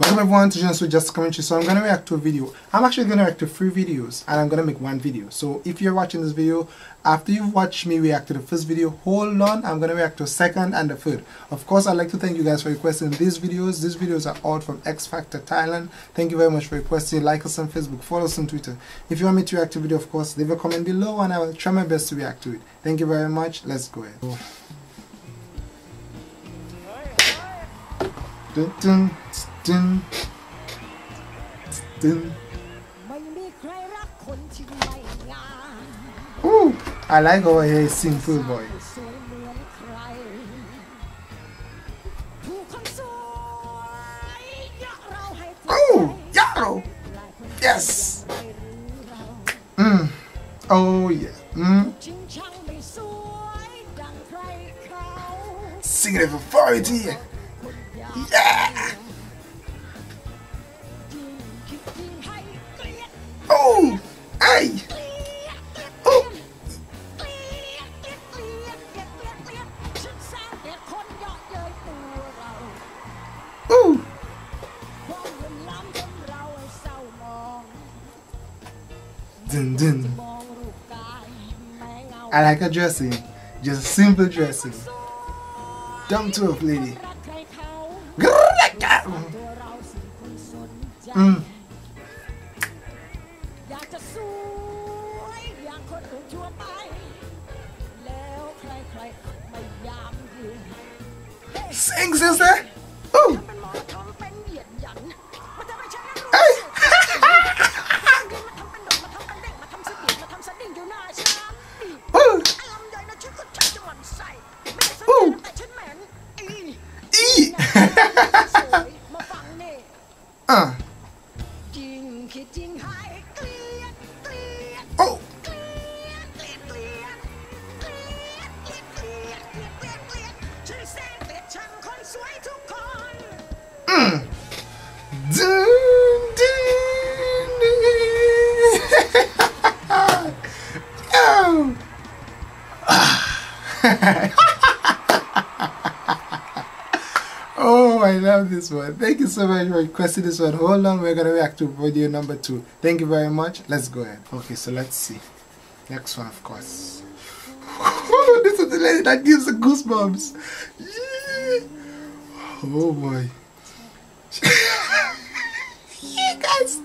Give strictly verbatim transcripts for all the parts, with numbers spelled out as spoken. Welcome everyone to Junosuede, just commentary. So I'm gonna react to a video. I'm actually gonna react to three videos and I'm gonna make one video. So if you're watching this video after you've watched me react to the first video, hold on, I'm gonna react to a second and the third. Of course, I'd like to thank you guys for requesting these videos. These videos are all from X Factor Thailand. Thank you very much for requesting. Like us on Facebook, follow us on Twitter. If you want me to react to a video, of course, leave a comment below and I will try my best to react to it. Thank you very much. Let's go ahead. Dun, dun, dun, dun. Ooh, I like over here simple boy. Ooh, yarrow. Yes. Mm. Oh yeah. Mm. Singing it for authority. Yeah. Oh, hey. Oh. Ooh. Dun, dun. I like a dressing, just a simple dressing. Dumb to a lady. Mm. Sing, sister. Ooh. Hey. Ooh. Ooh. E. uh. Oh. Mm. Oh. Oh, I love this one. Thank you so much for requesting this one. Hold on, we're gonna react to video number two. Thank you very much. Let's go ahead. Okay, so let's see. Next one, of course. This is the lady that gives the goosebumps. Oh boy. Yeah, guys.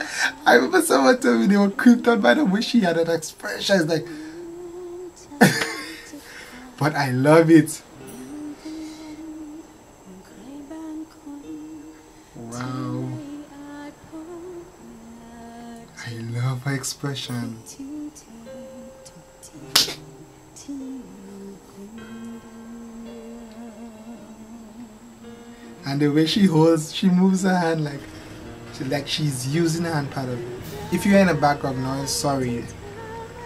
I remember someone told me they were creeped out by the way she had an expression. It's like, but I love it. Wow. I love her expression. And the way she holds, she moves her hand like, she, like she's using her hand paddle. If you're in the background noise, sorry.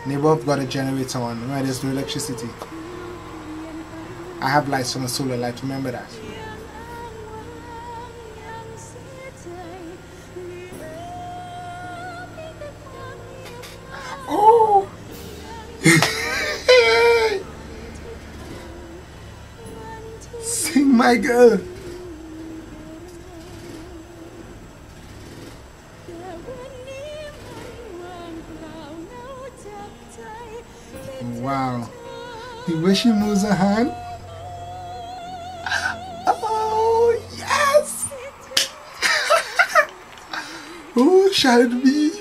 Neighbor got a generator on where there's no electricity. I have lights from a solar light, remember that. Oh! Sing my girl! Wow, the way she moves her hand. Oh yes! Who shall it be?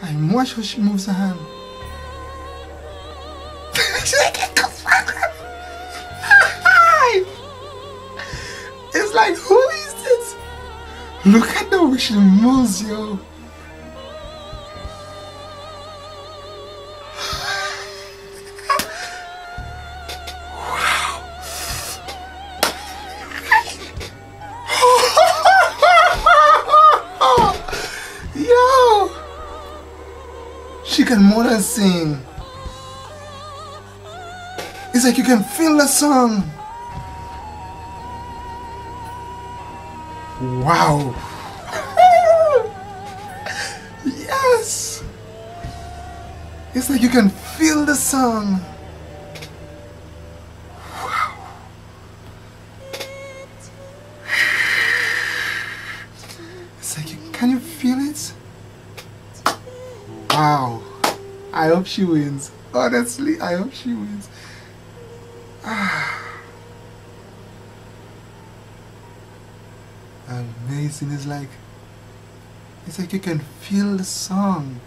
I watch how she moves her hand. It's like, who is this? Look at the way she moves, yo. She can more than sing. It's like you can feel the song. Wow. Yes. It's like you can feel the song. Wow. Can you feel it? Wow. I hope she wins. Honestly, I hope she wins. Ah. Amazing. It's like, it's like you can feel the song.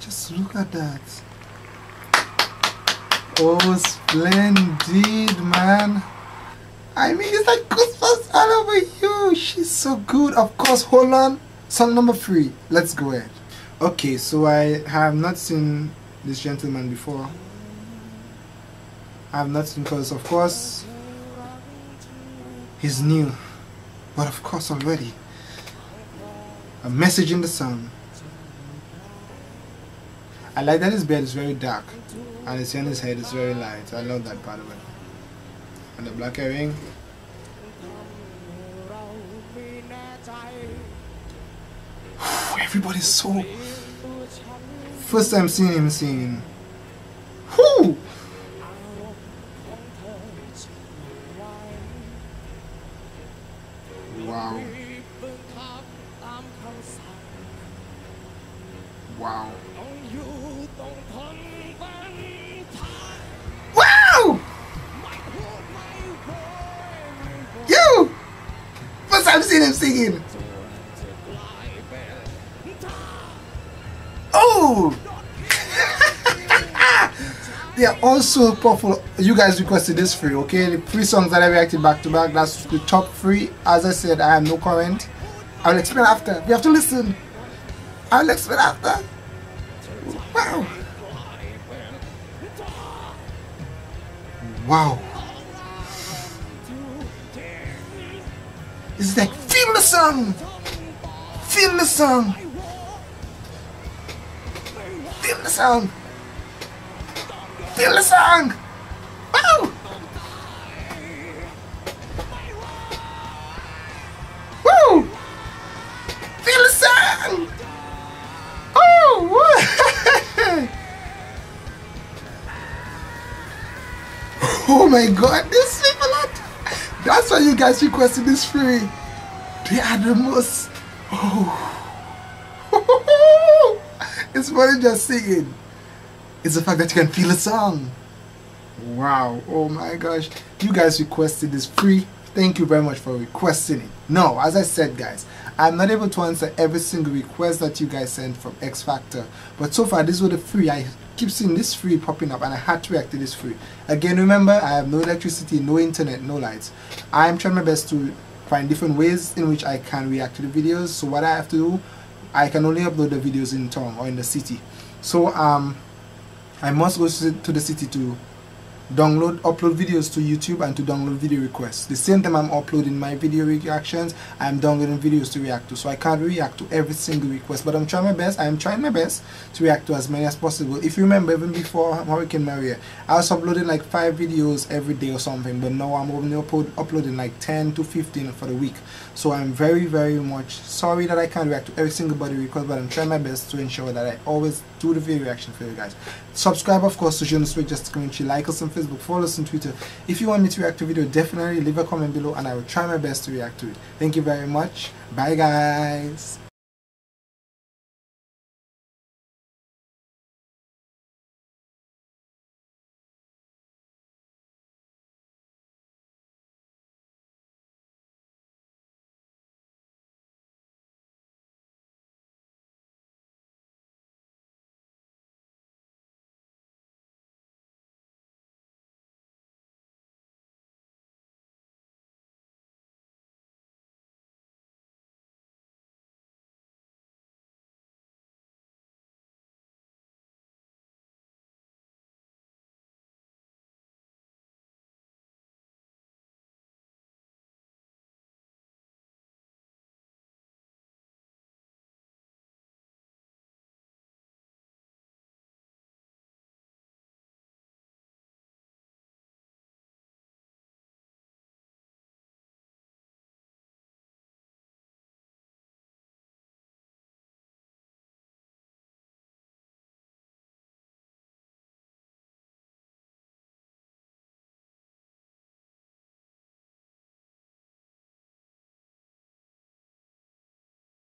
Just look at that. Oh, splendid, man. I mean, it's like goosebumps all over you. She's so good. Of course, hold on. Song number three. Let's go ahead. Okay, so I have not seen this gentleman before. I have not seen, because of course he's new. But of course already a message in the song. I like that his beard is very dark and his hair on his head is very light. I love that part of it. And the black earring. Everybody's so... First time seeing him singing. Whoo! Wow. Wow. Wow! You! First time seeing him singing. They are also powerful. You guys requested this free, okay? The three songs that I reacted back to back, that's the top three. As I said, I have no comment. I will explain after. We have to listen. I will explain after. Wow. Wow. It's like, feel the song. Feel the song. Feel the song. Feel the song! Wow! Woo! Feel the song! Oh! Oh my god, this people are... That's why you guys requested this free. They are the most... Oh! It's more than just singing. It's the fact that you can feel a song. Wow, oh my gosh. You guys requested this free. Thank you very much for requesting it. No, as I said, guys, I'm not able to answer every single request that you guys sent from X Factor. But so far, these were the free. I keep seeing this free popping up and I had to react to this free. Again, remember, I have no electricity, no internet, no lights. I'm trying my best to find different ways in which I can react to the videos. So what I have to do, I can only upload the videos in town or in the city. So, um... I must go to the city to download, upload videos to YouTube and to download video requests. The same time I'm uploading my video reactions, I'm downloading videos to react to. So I can't react to every single request, but I'm trying my best. I'm trying my best to react to as many as possible. If you remember, even before Hurricane Maria, I was uploading like five videos every day or something, but now I'm only upload, uploading like ten to fifteen for the week. So I'm very, very much sorry that I can't react to every single body request, but I'm trying my best to ensure that I always do the video reaction for you guys. Subscribe, of course, to Junosuede. Just comment, like us on Facebook, follow us on Twitter. If you want me to react to a video, definitely leave a comment below and I will try my best to react to it. Thank you very much. Bye, guys.